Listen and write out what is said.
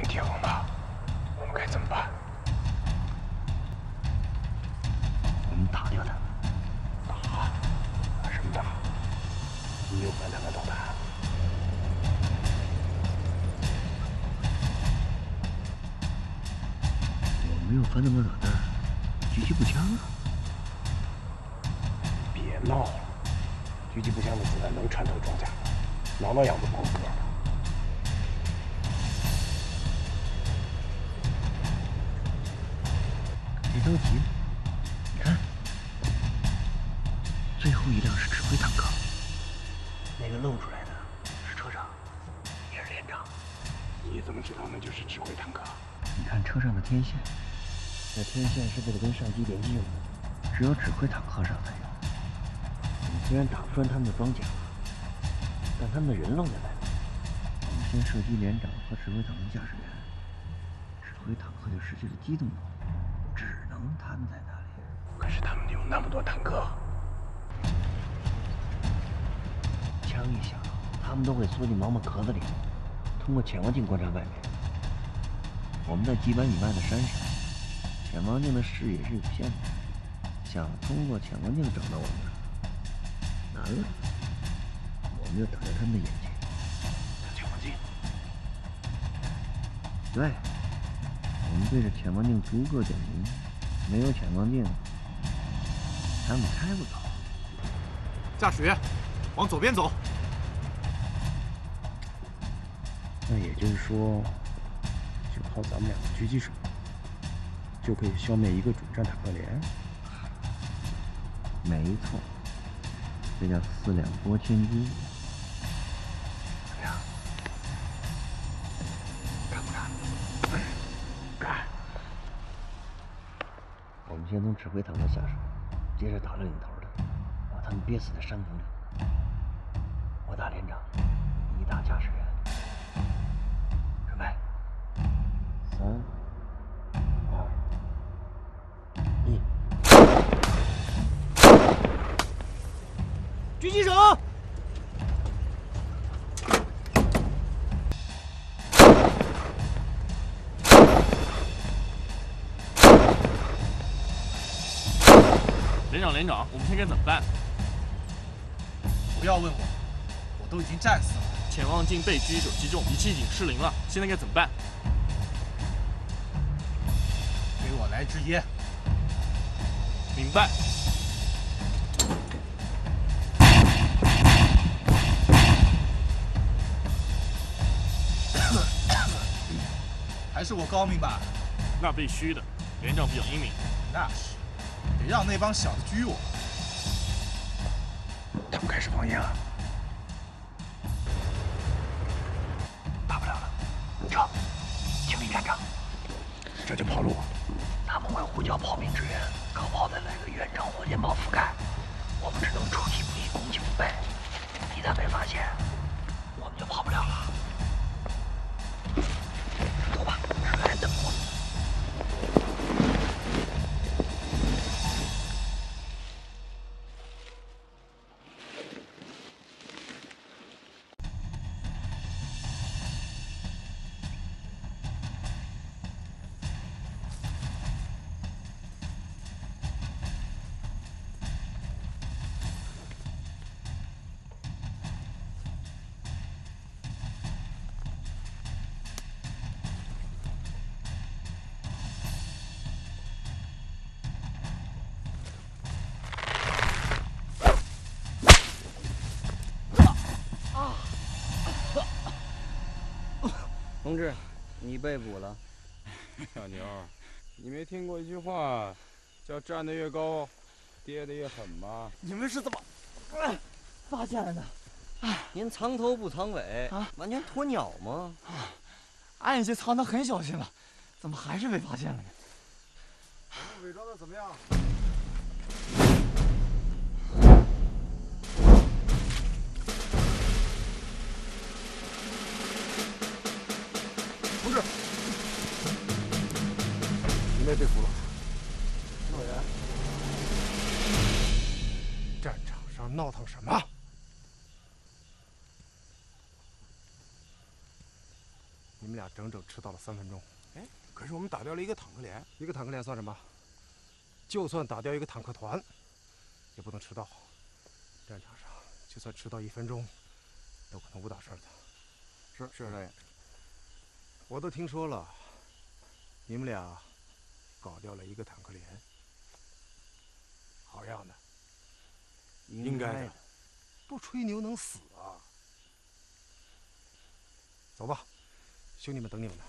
群铁风吧，我们该怎么办？我们打掉他。打？什么打？又买两个导弹。 没有翻那么多导弹，狙击步枪啊！别闹了，狙击步枪的子弹能穿透装甲，挠挠痒都够格的。 别着急，你看，最后一辆是指挥坦克，那个露出来的是车长，也是连长。你怎么知道那就是指挥坦克？你看车上的天线。 这天线是为了跟上机联系用的，只有指挥坦克上才有。我们虽然打不穿他们的装甲，但他们的人愣在外面。我们先射击连长和指挥坦克驾驶员，指挥坦克就失去了机动能力，只能瘫在那里。可是他们有那么多坦克，枪一响，他们都会缩进毛毛壳子里，通过潜望镜观察外面。我们在几百米外的山上。 潜望镜的视野是有限的，想通过潜望镜找到我们，难了。我们就躲在他们的眼睛。潜望镜。对，我们对着潜望镜逐个点名，没有潜望镜，他们开不走。驾驶员，往左边走。那也就是说，就靠咱们两个狙击手。 就可以消灭一个主战坦克连。没错，这叫四两拨千斤。怎么样？干不干？干！我们先从指挥坦克下手，接着打了领头的，把他们憋死在山谷里。我打连长，你打驾驶员。准备。三。 狙击手，连长，我们现在该怎么办？不要问我，我都已经战死了。潜望镜被狙击手击中，仪器已经失灵了，现在该怎么办？给我来支烟。明白。 还是我高明吧，那必须的。连长比较英明，那是得让那帮小子狙我。他们开始放烟了，打不了了。撤，清理战场，这就跑路。他们会呼叫炮兵支援，靠炮弹来个远程火箭炮覆盖。我们只能出其不意，攻其不备。一旦被发现，我们就跑不了了。 同志，你被捕了。小牛，你没听过一句话，叫“站得越高，跌得越狠”吗？你们是怎么发现的？您藏头不藏尾啊，完全鸵鸟吗？俺已经藏得很小心了，怎么还是被发现了呢？我们伪装的怎么样？ 你被俘了，赵岩。战场上闹腾什么？你们俩整整迟到了3分钟。哎，可是我们打掉了一个坦克连，一个坦克连算什么？就算打掉一个坦克团，也不能迟到。战场上，就算迟到1分钟，都可能误打事儿的。是大爷，我都听说了，你们俩搞掉了一个坦克连。好样的！应该的，不吹牛能死啊！走吧，兄弟们等你们呢。